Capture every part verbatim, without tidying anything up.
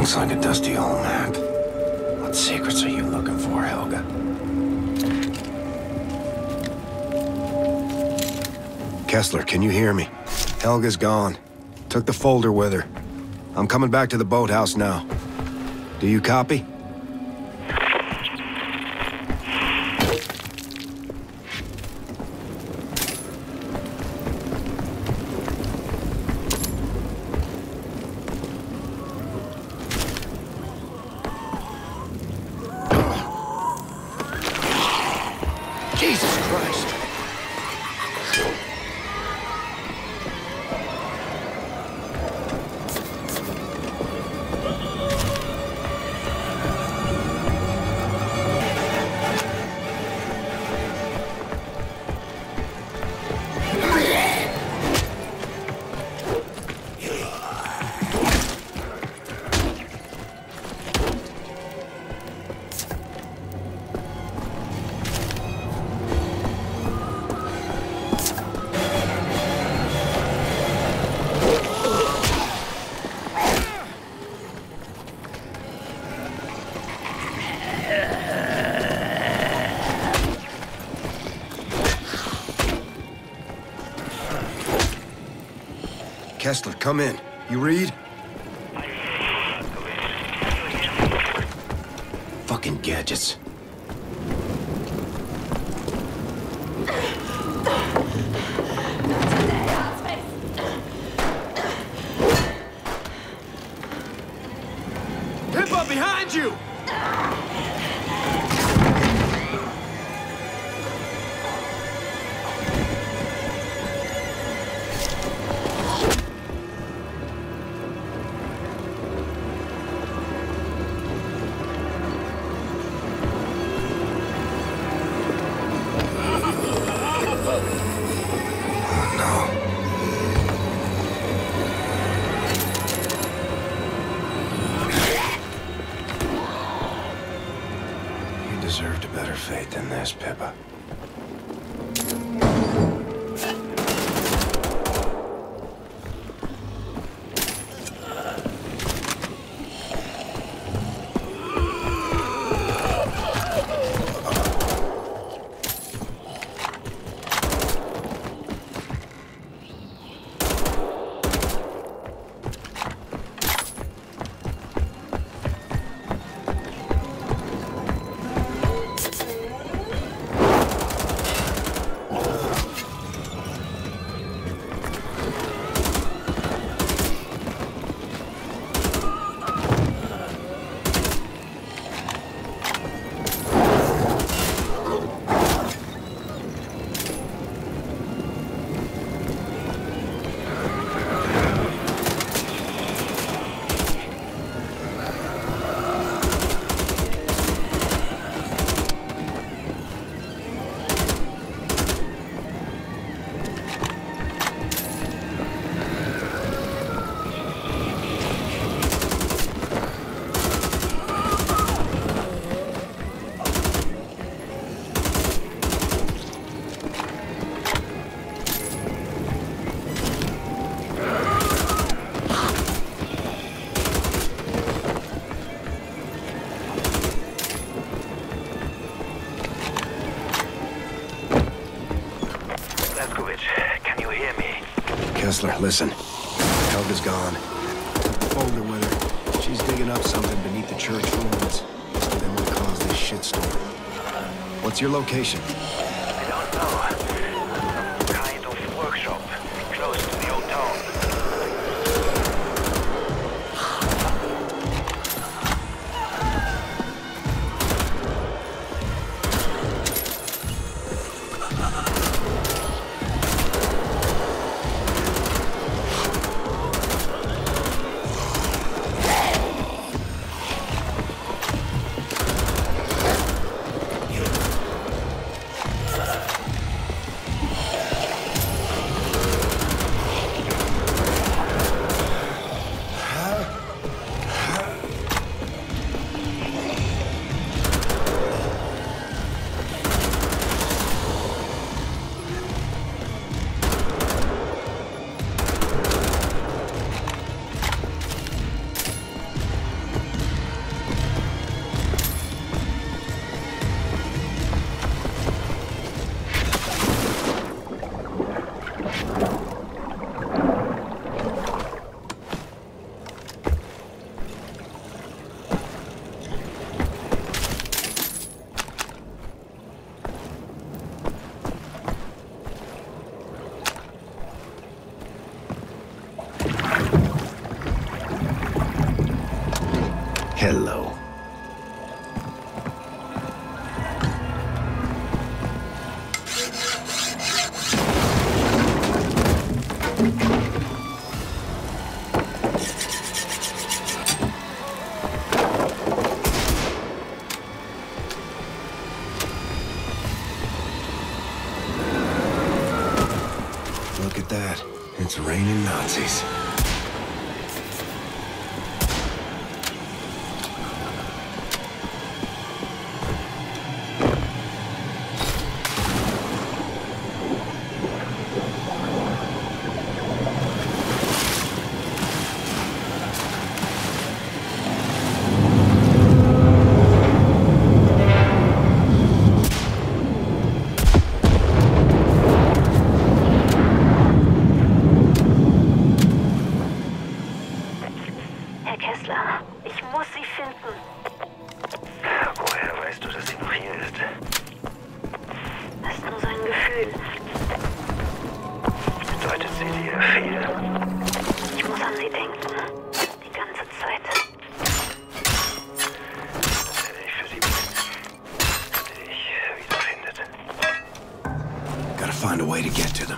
Looks like a dusty old map. What secrets are you looking for, Helga? Kessler, can you hear me? Helga's gone. Took the folder with her. I'm coming back to the boathouse now. Do you copy? Jesus Christ! Kessler, come in. You read? Fucking gadgets. Pepper, behind you! Deserved a better fate than this, Pepper. Kessler, listen. Helga's gone. Folder with her. She's digging up something beneath the church ruins. Then we'll cause this shitstorm. What's your location? I don't know. Some kind of workshop. Close to the old town. Hello. Look at that. It's raining Nazis. Find a way to get to them.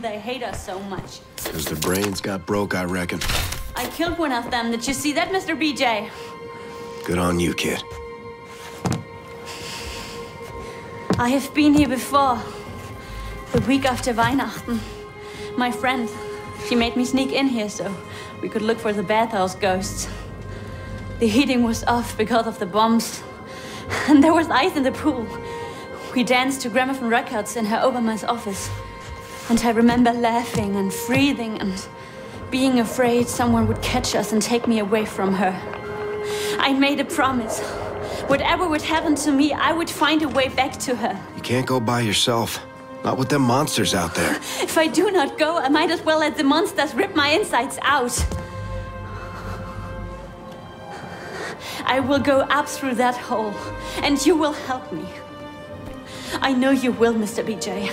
They hate us so much. Because the brains got broke, I reckon. I killed one of them. Did you see that, Mister B J? Good on you, kid. I have been here before. The week after Weihnachten. My friend, she made me sneak in here so we could look for the bathhouse ghosts. The heating was off because of the bombs, and there was ice in the pool. We danced to gramophone records in her Obermann's office, and I remember laughing and freezing and being afraid someone would catch us and take me away from her. I made a promise. Whatever would happen to me, I would find a way back to her. You can't go by yourself. Not with them monsters out there. If I do not go, I might as well let the monsters rip my insides out. I will go up through that hole, and you will help me. I know you will, Mister B J.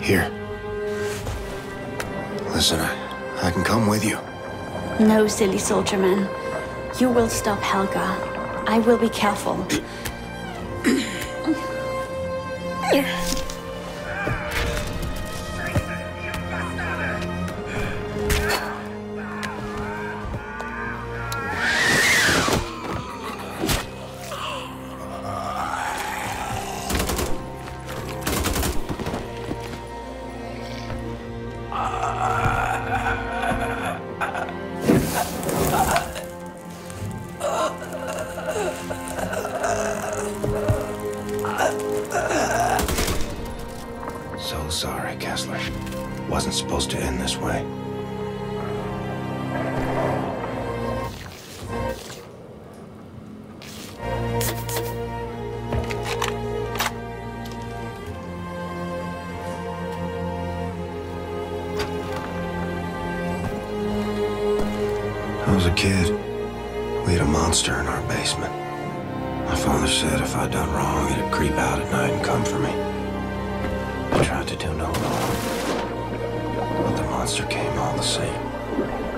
Here. Listen, I, I can come with you. No, silly soldier man. You will stop Helga. I will be careful. So sorry, Kessler. Wasn't supposed to end this way. I was a kid. We had a monster in our basement. My father said if I'd done wrong, it'd creep out at night and come for me. I tried to do no wrong, but the monster came all the same.